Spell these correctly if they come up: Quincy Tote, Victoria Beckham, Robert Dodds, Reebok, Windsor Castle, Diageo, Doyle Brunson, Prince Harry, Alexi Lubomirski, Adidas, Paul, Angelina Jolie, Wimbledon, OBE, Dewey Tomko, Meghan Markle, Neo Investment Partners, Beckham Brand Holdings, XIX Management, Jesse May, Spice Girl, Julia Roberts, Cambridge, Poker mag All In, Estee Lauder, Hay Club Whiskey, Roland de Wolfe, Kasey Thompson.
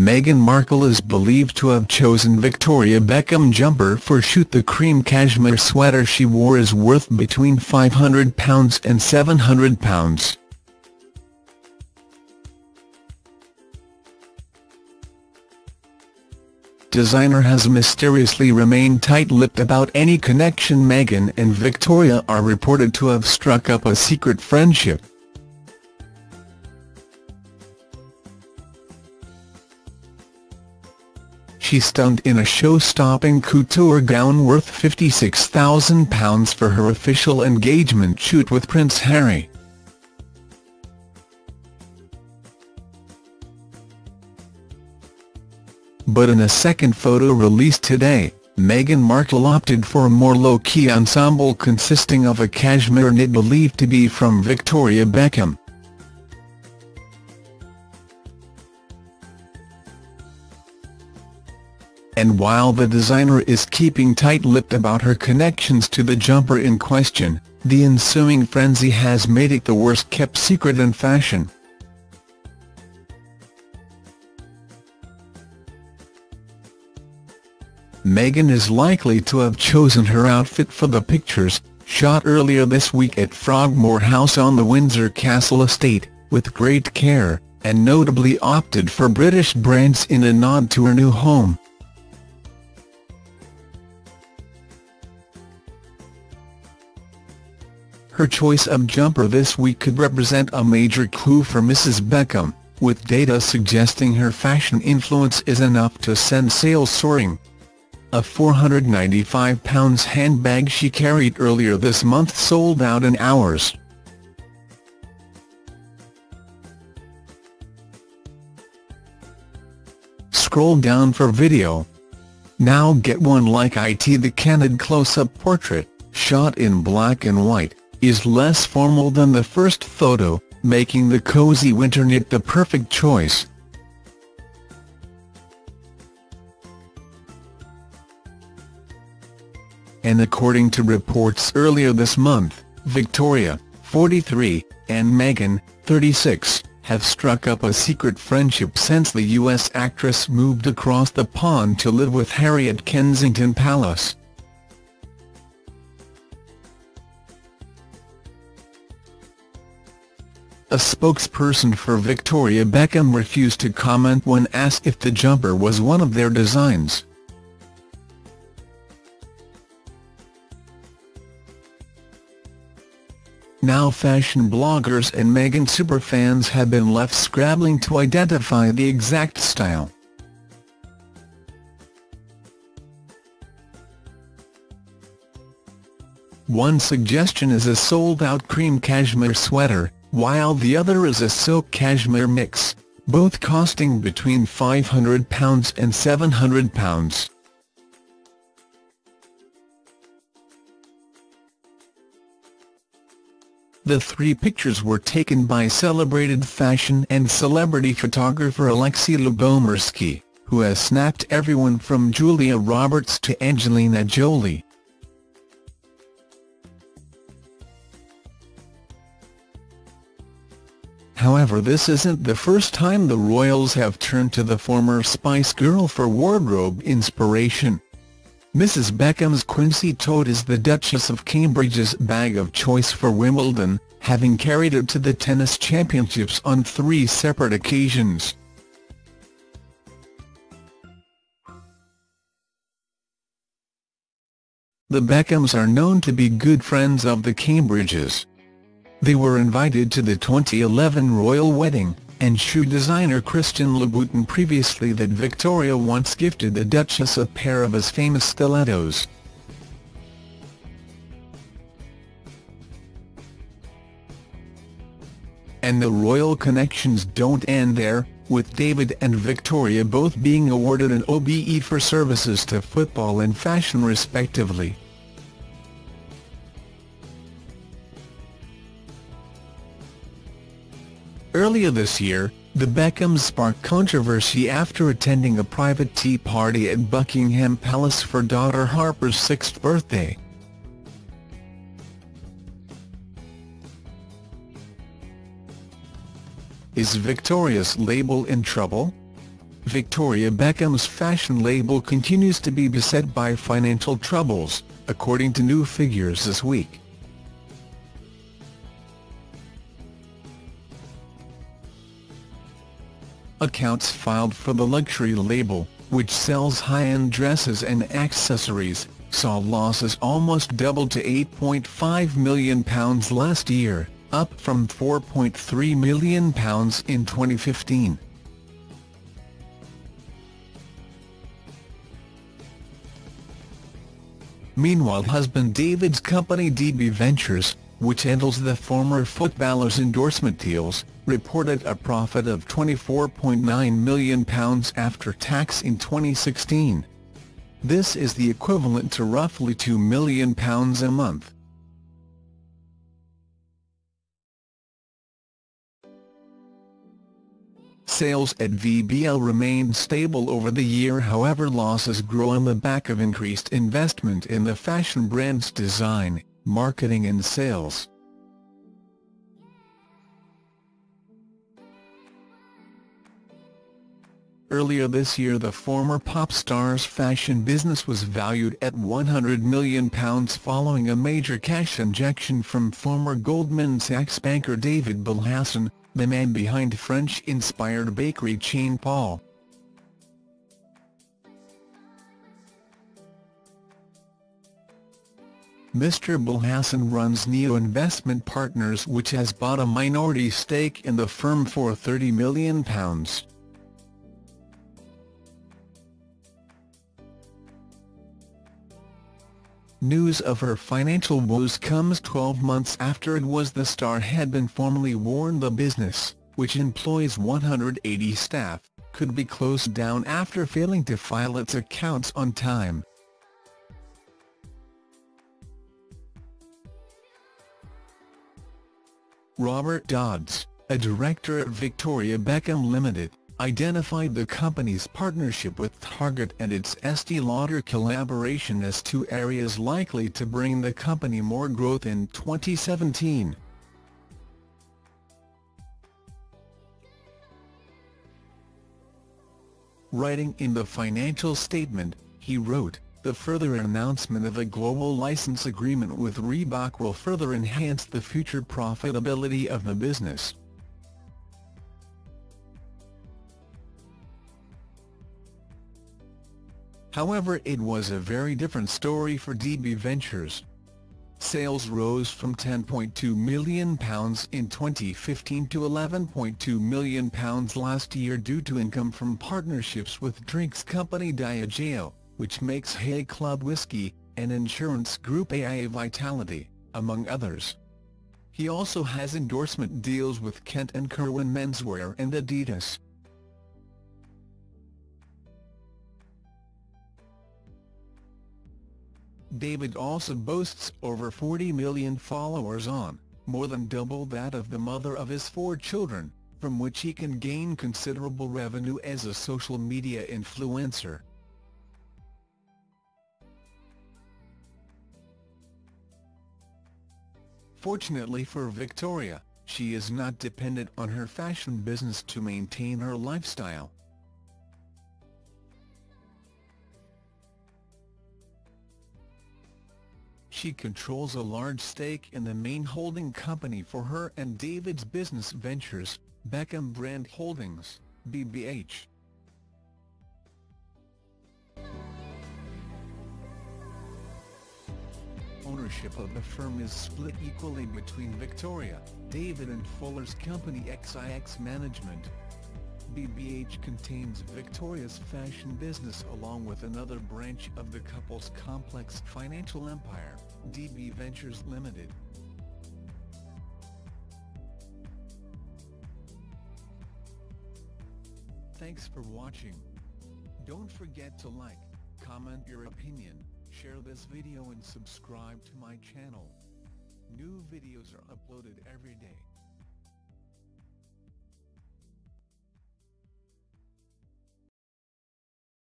Meghan Markle is believed to have chosen Victoria Beckham jumper for shoot. The cream cashmere sweater she wore is worth between £500 and £700. Designer has mysteriously remained tight-lipped about any connection. Meghan and Victoria are reported to have struck up a secret friendship. She stunned in a show-stopping couture gown worth £56,000 for her official engagement shoot with Prince Harry. But in a second photo released today, Meghan Markle opted for a more low-key ensemble consisting of a cashmere knit believed to be from Victoria Beckham. And while the designer is keeping tight-lipped about her connections to the jumper in question, the ensuing frenzy has made it the worst-kept secret in fashion. Meghan is likely to have chosen her outfit for the pictures, shot earlier this week at Frogmore House on the Windsor Castle estate, with great care, and notably opted for British brands in a nod to her new home. Her choice of jumper this week could represent a major clue for Mrs. Beckham, with data suggesting her fashion influence is enough to send sales soaring. A £495 handbag she carried earlier this month sold out in hours. Scroll down for video. Now get one like it. The candid close-up portrait, shot in black and white, is less formal than the first photo, making the cozy winter knit the perfect choice. And according to reports earlier this month, Victoria, 43, and Meghan, 36, have struck up a secret friendship since the US actress moved across the pond to live with Harry at Kensington Palace. A spokesperson for Victoria Beckham refused to comment when asked if the jumper was one of their designs. Now fashion bloggers and Meghan superfans have been left scrabbling to identify the exact style. One suggestion is a sold-out cream cashmere sweater, while the other is a silk cashmere mix, both costing between £500 and £700. The three pictures were taken by celebrated fashion and celebrity photographer Alexi Lubomirski, who has snapped everyone from Julia Roberts to Angelina Jolie. However, this isn't the first time the royals have turned to the former Spice Girl for wardrobe inspiration. Mrs. Beckham's Quincy Tote is the Duchess of Cambridge's bag of choice for Wimbledon, having carried it to the tennis championships on three separate occasions. The Beckhams are known to be good friends of the Cambridges. They were invited to the 2011 royal wedding, and shoe designer Christian Louboutin previously that Victoria once gifted the Duchess a pair of his famous stilettos. And the royal connections don't end there, with David and Victoria both being awarded an OBE for services to football and fashion respectively. Earlier this year, the Beckhams sparked controversy after attending a private tea party at Buckingham Palace for daughter Harper's 6th birthday. Is Victoria's label in trouble? Victoria Beckham's fashion label continues to be beset by financial troubles, according to new figures this week. Accounts filed for the luxury label, which sells high-end dresses and accessories, saw losses almost double to £8.5 million last year, up from £4.3 million in 2015. Meanwhile, husband David's company DB Ventures, which handles the former footballer's endorsement deals, reported a profit of £24.9 million after tax in 2016. This is the equivalent to roughly £2 million a month. Sales at VBL remained stable over the year, however losses grew on the back of increased investment in the fashion brand's design, marketing and sales. Earlier this year, the former pop star's fashion business was valued at £100 million following a major cash injection from former Goldman Sachs banker David Belhassen, the man behind French-inspired bakery chain Paul. Mr. Belhassen runs Neo Investment Partners, which has bought a minority stake in the firm for £30 million. News of her financial woes comes 12 months after it was the star had been formally warned the business, which employs 180 staff, could be closed down after failing to file its accounts on time. Robert Dodds, a director at Victoria Beckham Limited, identified the company's partnership with Target and its Estee Lauder collaboration as two areas likely to bring the company more growth in 2017. Writing in the financial statement, he wrote, "The further announcement of a global license agreement with Reebok will further enhance the future profitability of the business." However, it was a very different story for DB Ventures. Sales rose from £10.2 million in 2015 to £11.2 million last year due to income from partnerships with drinks company Diageo, which makes Hay Club Whiskey, and insurance group AIA Vitality, among others. He also has endorsement deals with Kent & Kerwin Menswear and Adidas. David also boasts over 40 million followers on, more than double that of the mother of his four children, from which he can gain considerable revenue as a social media influencer. Fortunately for Victoria, she is not dependent on her fashion business to maintain her lifestyle. She controls a large stake in the main holding company for her and David's business ventures, Beckham Brand Holdings, BBH. Ownership of the firm is split equally between Victoria, David and Fuller's company XIX Management. BBH contains Victoria's fashion business along with another branch of the couple's complex financial empire, DB Ventures Limited. Thanks for watching. Don't forget to like, comment your opinion, share this video and subscribe to my channel. New videos are uploaded every day.